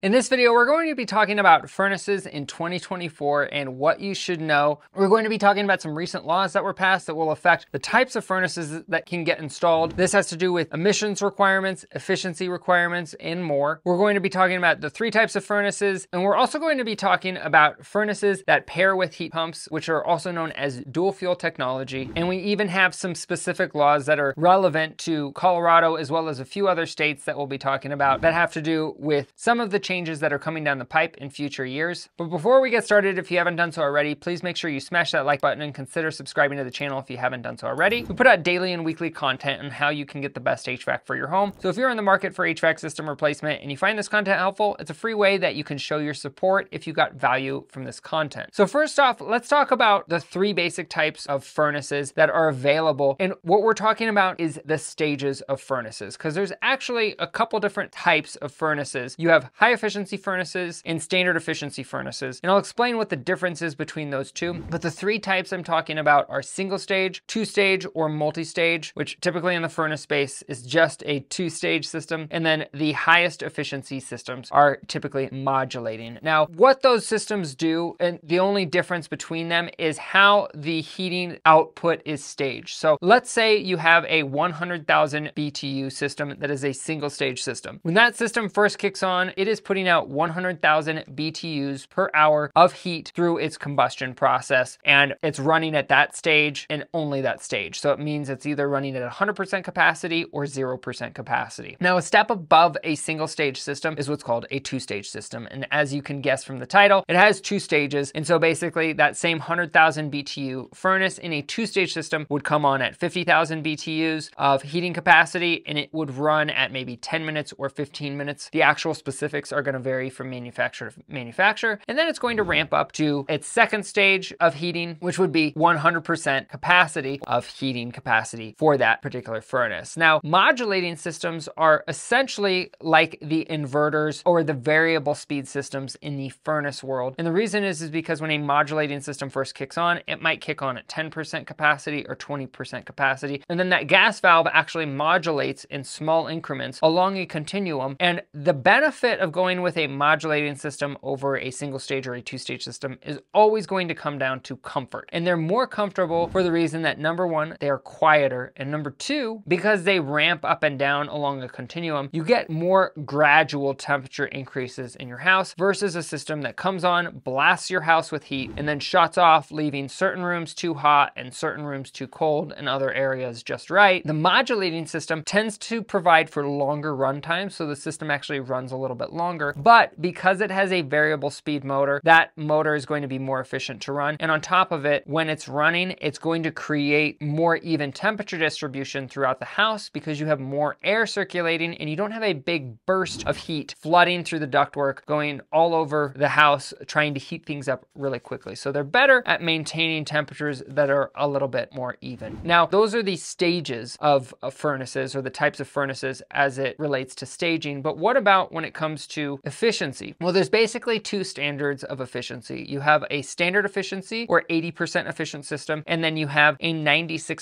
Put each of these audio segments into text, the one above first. In this video, we're going to be talking about furnaces in 2024 and what you should know. We're going to be talking about some recent laws that were passed that will affect the types of furnaces that can get installed. This has to do with emissions requirements, efficiency requirements, and more. We're going to be talking about the three types of furnaces, and we're also going to be talking about furnaces that pair with heat pumps, which are also known as dual fuel technology. And we even have some specific laws that are relevant to Colorado, as well as a few other states that we'll be talking about that have to do with some of the changes that are coming down the pipe in future years. But before we get started, if you haven't done so already, please make sure you smash that like button and consider subscribing to the channel if you haven't done so already. We put out daily and weekly content on how you can get the best HVAC for your home. So if you're in the market for HVAC system replacement and you find this content helpful, it's a free way that you can show your support if you got value from this content. So first off, let's talk about the three basic types of furnaces that are available. And what we're talking about is the stages of furnaces, because there's actually a couple different types of furnaces. You have high efficiency furnaces and standard efficiency furnaces. And I'll explain what the difference is between those two. But the three types I'm talking about are single stage, two stage, or multi-stage, which typically in the furnace space is just a two-stage system. And then the highest efficiency systems are typically modulating. Now, what those systems do, and the only difference between them is how the heating output is staged. So let's say you have a 100,000 BTU system that is a single stage system. When that system first kicks on, it is putting out 100,000 BTUs per hour of heat through its combustion process, and it's running at that stage and only that stage. So it means it's either running at 100% capacity or 0% capacity. Now, a step above a single stage system is what's called a two-stage system. And as you can guess from the title, it has two stages. And so basically that same 100,000 BTU furnace in a two-stage system would come on at 50,000 BTUs of heating capacity, and it would run at maybe 10 minutes or 15 minutes. The actual specifics are going to vary from manufacturer to manufacturer. And then it's going to ramp up to its second stage of heating, which would be 100% capacity of heating capacity for that particular furnace. Now, modulating systems are essentially like the inverters or the variable speed systems in the furnace world. And the reason is because when a modulating system first kicks on, it might kick on at 10% capacity or 20% capacity. And then that gas valve actually modulates in small increments along a continuum. And the benefit of going with a modulating system over a single stage or a two-stage system is always going to come down to comfort. And they're more comfortable for the reason that, number one, they are quieter, and number two, because they ramp up and down along a continuum, you get more gradual temperature increases in your house versus a system that comes on, blasts your house with heat, and then shuts off, leaving certain rooms too hot and certain rooms too cold and other areas just right. The modulating system tends to provide for longer run times, so the system actually runs a little bit longer, but because it has a variable speed motor, that motor is going to be more efficient to run. And on top of it, when it's running, it's going to create more even temperature distribution throughout the house because you have more air circulating and you don't have a big burst of heat flooding through the ductwork, going all over the house, trying to heat things up really quickly. So they're better at maintaining temperatures that are a little bit more even. Now, those are the stages of furnaces, or the types of furnaces as it relates to staging. But what about when it comes to efficiency? Well, there's basically two standards of efficiency. You have a standard efficiency or 80% efficient system, and then you have a 96%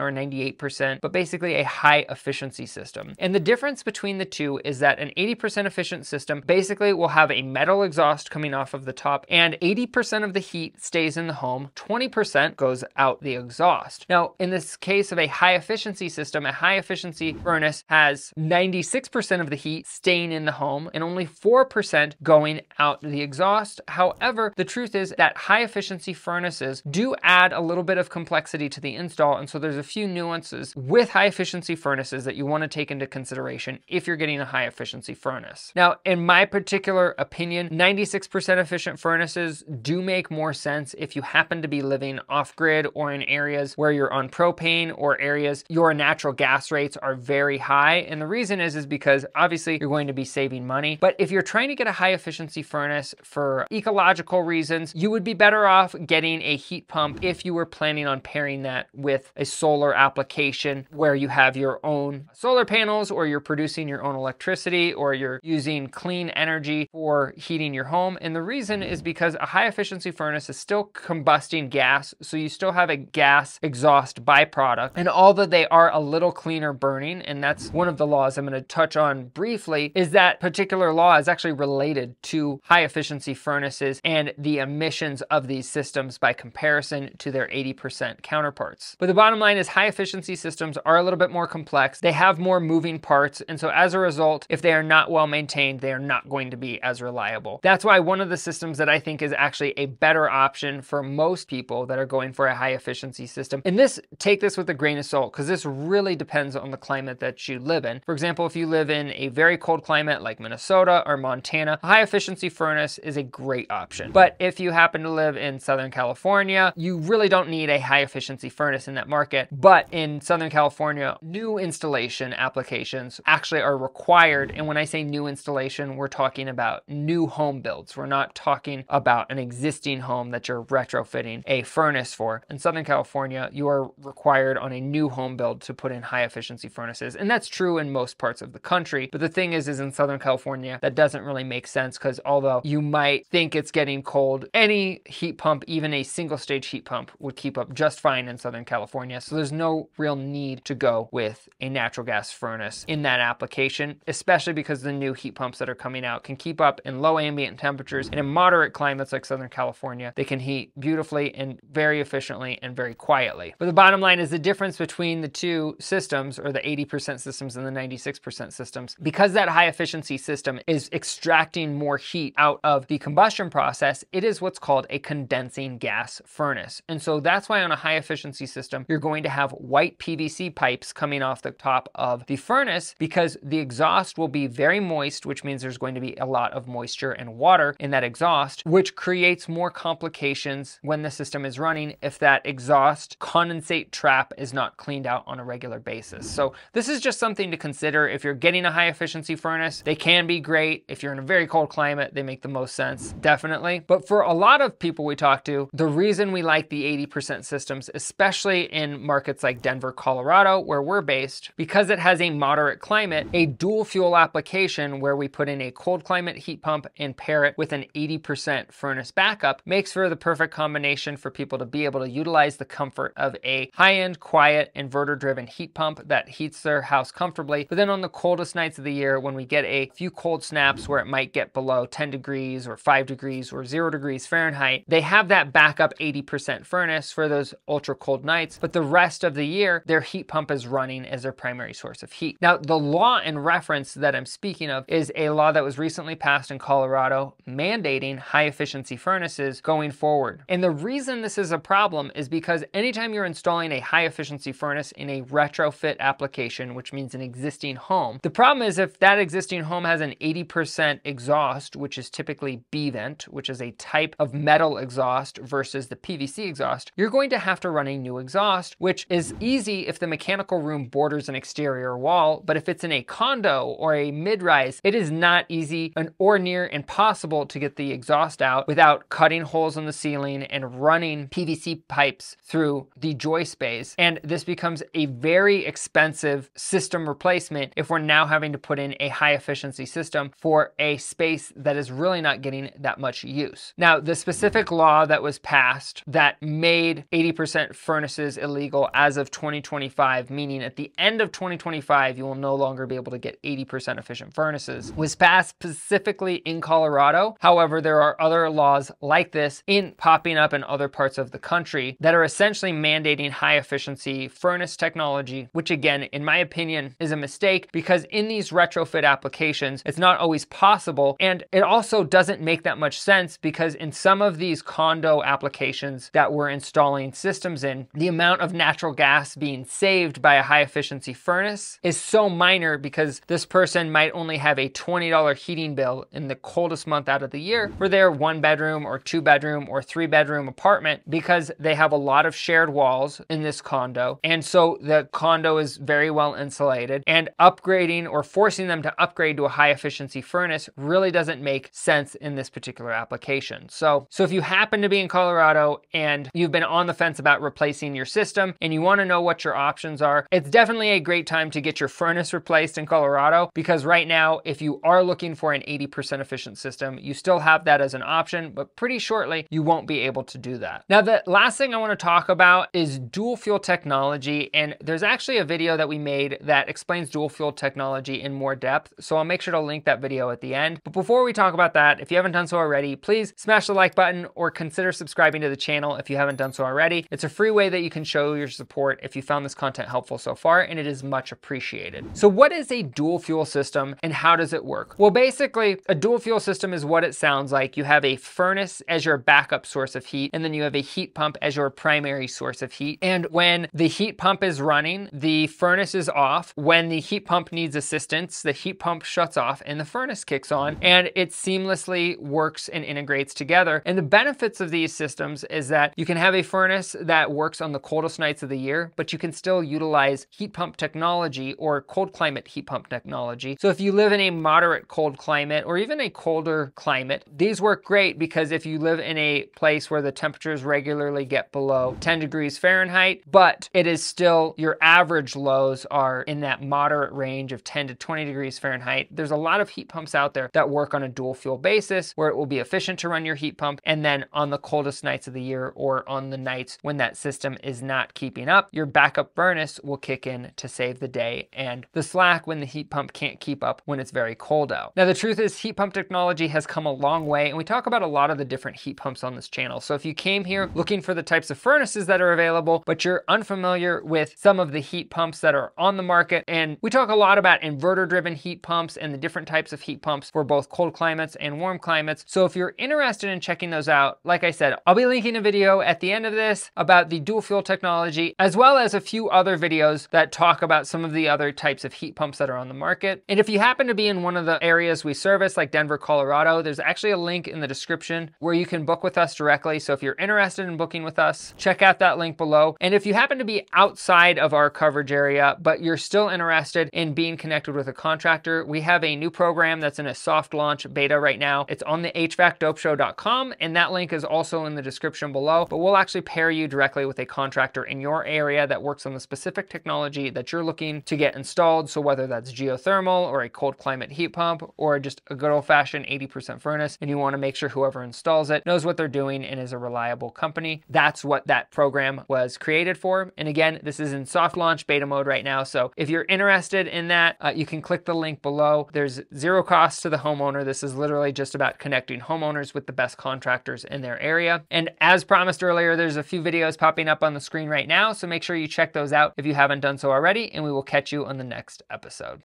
or 98%, but basically a high efficiency system. And the difference between the two is that an 80% efficient system basically will have a metal exhaust coming off of the top, and 80% of the heat stays in the home, 20% goes out the exhaust. Now, in this case of a high efficiency system, a high efficiency furnace has 96% of the heat staying in the home and only 4% going out the exhaust. However, the truth is that high efficiency furnaces do add a little bit of complexity to the install. And so there's a few nuances with high efficiency furnaces that you want to take into consideration if you're getting a high efficiency furnace. Now, in my particular opinion, 96% efficient furnaces do make more sense if you happen to be living off-grid or in areas where you're on propane or areas your natural gas rates are very high. And the reason is because obviously you're going to be saving money. But if you're trying to get a high efficiency furnace for ecological reasons, you would be better off getting a heat pump if you were planning on pairing that with a solar application where you have your own solar panels, or you're producing your own electricity, or you're using clean energy for heating your home. And the reason is because a high efficiency furnace is still combusting gas, so you still have a gas exhaust byproduct. And although they are a little cleaner burning, and that's one of the laws I'm going to touch on briefly, is that particular law is actually related to high efficiency furnaces and the emissions of these systems by comparison to their 80% counterparts. But the bottom line is high efficiency systems are a little bit more complex. They have more moving parts. And so as a result, if they are not well maintained, they are not going to be as reliable. That's why one of the systems that I think is actually a better option for most people that are going for a high efficiency system. And this, take this with a grain of salt, because this really depends on the climate that you live in. For example, if you live in a very cold climate like Minnesota or Montana, a high efficiency furnace is a great option. But if you happen to live in Southern California, you really don't need a high efficiency furnace in that market. But in Southern California, new installation applications actually are required. And when I say new installation, we're talking about new home builds. We're not talking about an existing home that you're retrofitting a furnace for. In Southern California, you are required on a new home build to put in high efficiency furnaces. And that's true in most parts of the country. But the thing is in Southern California, that doesn't really make sense, because although you might think it's getting cold, any heat pump, even a single stage heat pump, would keep up just fine in Southern California. So there's no real need to go with a natural gas furnace in that application, especially because the new heat pumps that are coming out can keep up in low ambient temperatures. And in moderate climates like Southern California, they can heat beautifully and very efficiently and very quietly. But the bottom line is the difference between the two systems, or the 80% systems and the 96% systems, because that high efficiency system is extracting more heat out of the combustion process, it is what's called a condensing gas furnace. And so that's why on a high efficiency system, you're going to have white PVC pipes coming off the top of the furnace, because the exhaust will be very moist, which means there's going to be a lot of moisture and water in that exhaust, which creates more complications when the system is running if that exhaust condensate trap is not cleaned out on a regular basis. So this is just something to consider. If you're getting a high efficiency furnace, they can be great. If you're in a very cold climate, they make the most sense, definitely. But for a lot of people we talk to, the reason we like the 80% systems, especially in markets like Denver, Colorado, where we're based, because it has a moderate climate, a dual fuel application where we put in a cold climate heat pump and pair it with an 80% furnace backup makes for the perfect combination for people to be able to utilize the comfort of a high-end, quiet, inverter-driven heat pump that heats their house comfortably. But then on the coldest nights of the year, when we get a few cold snaps where it might get below 10 degrees or 5 degrees or 0 degrees Fahrenheit, they have that backup 80% furnace for those ultra cold nights, but the rest of the year, their heat pump is running as their primary source of heat. Now, the law and reference that I'm speaking of is a law that was recently passed in Colorado mandating high efficiency furnaces going forward. And the reason this is a problem is because anytime you're installing a high efficiency furnace in a retrofit application, which means an existing home, the problem is if that existing home has an 80% exhaust, which is typically B vent, which is a type of metal exhaust versus the PVC exhaust, you're going to have to run a new exhaust, which is easy if the mechanical room borders an exterior wall. But if it's in a condo or a mid-rise, it is not easy or near impossible to get the exhaust out without cutting holes in the ceiling and running PVC pipes through the joist space. And this becomes a very expensive system replacement if we're now having to put in a high efficiency system for a space that is really not getting that much use. Now, the specific law that was passed that made 80% furnaces illegal as of 2025, meaning at the end of 2025, you will no longer be able to get 80% efficient furnaces, was passed specifically in Colorado. However, there are other laws like this popping up in other parts of the country that are essentially mandating high efficiency furnace technology, which again, in my opinion, is a mistake, because in these retrofit applications, it's not always possible. And it also doesn't make that much sense, because in some of these condo applications that we're installing systems in, the amount of natural gas being saved by a high efficiency furnace is so minor, because this person might only have a $20 heating bill in the coldest month out of the year for their 1 bedroom or 2 bedroom or 3 bedroom apartment, because they have a lot of shared walls in this condo. And so the condo is very well insulated, and upgrading or forcing them to upgrade to a high efficiency furnace really doesn't make sense in this particular application. So if you happen to be in Colorado and you've been on the fence about replacing your system and you want to know what your options are, it's definitely a great time to get your furnace replaced in Colorado, because right now, if you are looking for an 80% efficient system, you still have that as an option, but pretty shortly you won't be able to do that. Now, the last thing I want to talk about is dual fuel technology. And there's actually a video that we made that explains dual fuel technology in more depth. So I'll make sure to link link that video at the end. But before we talk about that, if you haven't done so already, please smash the like button or consider subscribing to the channel if you haven't done so already. It's a free way that you can show your support if you found this content helpful so far, and it is much appreciated. So what is a dual fuel system and how does it work? Well, basically a dual fuel system is what it sounds like. You have a furnace as your backup source of heat, and then you have a heat pump as your primary source of heat. And when the heat pump is running, the furnace is off. When the heat pump needs assistance, the heat pump shuts off and the furnace kicks on, and it seamlessly works and integrates together. And the benefits of these systems is that you can have a furnace that works on the coldest nights of the year, but you can still utilize heat pump technology or cold climate heat pump technology. So if you live in a moderate cold climate or even a colder climate, these work great, because if you live in a place where the temperatures regularly get below 10 degrees Fahrenheit, but it is still your average lows are in that moderate range of 10 to 20 degrees Fahrenheit, there's a lot of heat pumps out there that work on a dual fuel basis where it will be efficient to run your heat pump. And then on the coldest nights of the year or on the nights when that system is not keeping up, your backup furnace will kick in to save the day and the slack when the heat pump can't keep up when it's very cold out. Now, the truth is heat pump technology has come a long way, and we talk about a lot of the different heat pumps on this channel. So if you came here looking for the types of furnaces that are available, but you're unfamiliar with some of the heat pumps that are on the market, and we talk a lot about inverter-driven heat pumps and the different types of heat pumps for both cold climates and warm climates. So if you're interested in checking those out, like I said, I'll be linking a video at the end of this about the dual fuel technology, as well as a few other videos that talk about some of the other types of heat pumps that are on the market. And if you happen to be in one of the areas we service, like Denver, Colorado, there's actually a link in the description where you can book with us directly. So if you're interested in booking with us, check out that link below. And if you happen to be outside of our coverage area, but you're still interested in being connected with a contractor, we have a new program that's in a soft launch beta right now. It's on the HVACDopeShow.com, and that link is also in the description below, but we'll actually pair you directly with a contractor in your area that works on the specific technology that you're looking to get installed. So whether that's geothermal or a cold climate heat pump or just a good old fashioned 80% furnace, and you want to make sure whoever installs it knows what they're doing and is a reliable company, that's what that program was created for. And again, this is in soft launch beta mode right now. So if you're interested in that, you can click the link below. There's zero cost to the homeowner. This is literally just about connecting homeowners with the best contractors in their area. And as promised earlier, there's a few videos popping up on the screen right now. So make sure you check those out if you haven't done so already, and we will catch you on the next episode.